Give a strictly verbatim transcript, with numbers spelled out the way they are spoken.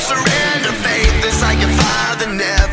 surrender. Faith is like a fire that never